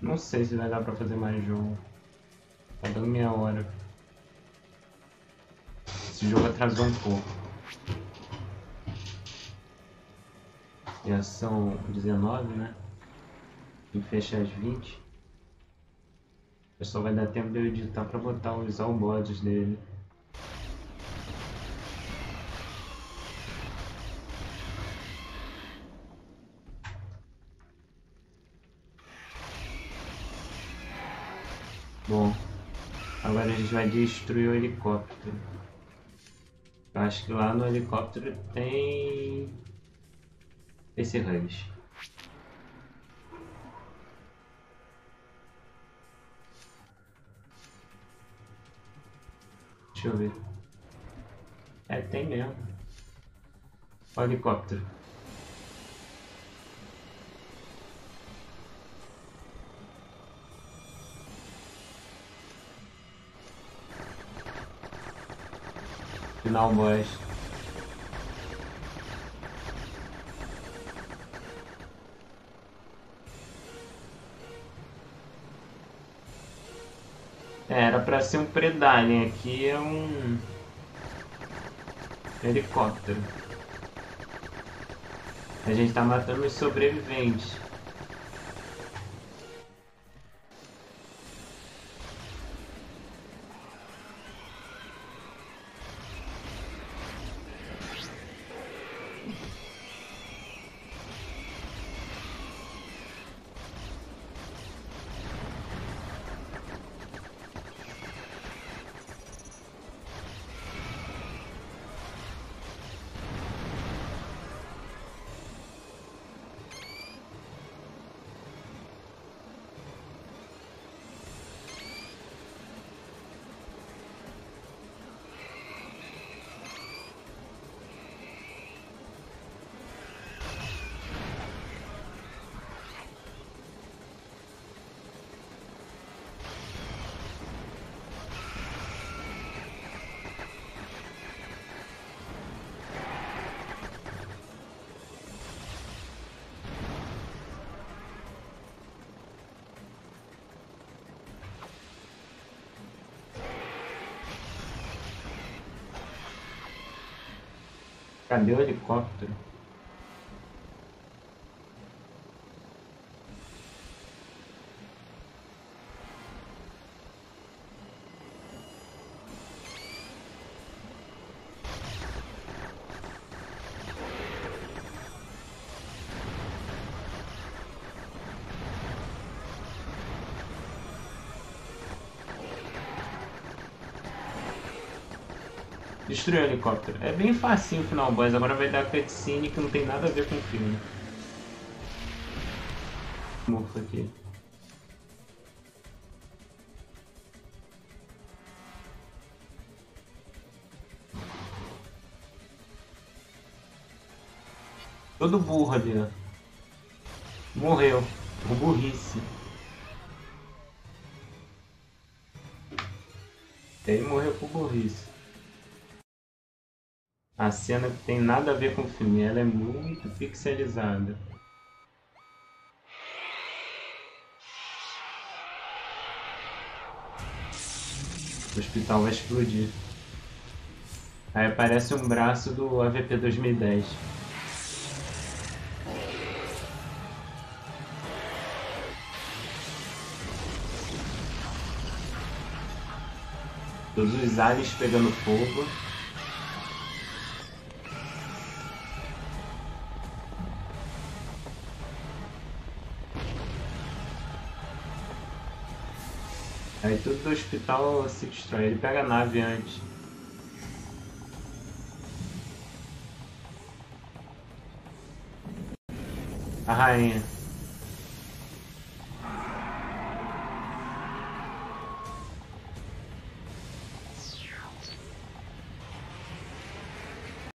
Não sei se vai dar pra fazer mais jogo. Tá dando meia hora. Esse jogo atrasou um pouco. Já são 19, né? E fecha às 20. Só vai dar tempo de eu editar pra botar os all-bods dele. Bom, agora a gente vai destruir o helicóptero. Eu acho que lá no helicóptero tem esse range. Deixa eu ver. É, tem mesmo. O helicóptero. Final boss. É, era pra ser um Predalien, aqui é um helicóptero. A gente tá matando os sobreviventes. Cadê o helicóptero? Destruir o helicóptero. É bem facinho o final boss, agora vai dar cutscene que não tem nada a ver com o filme. Morto aqui. Todo burro ali, ó. Morreu. Por burrice. Ele morreu por burrice. A cena que tem nada a ver com o filme, ela é muito pixelizada. O hospital vai explodir. Aí aparece um braço do AVP 2010. Todos os aliens pegando fogo. Aí tudo do hospital se destrói, ele pega a nave antes. A rainha.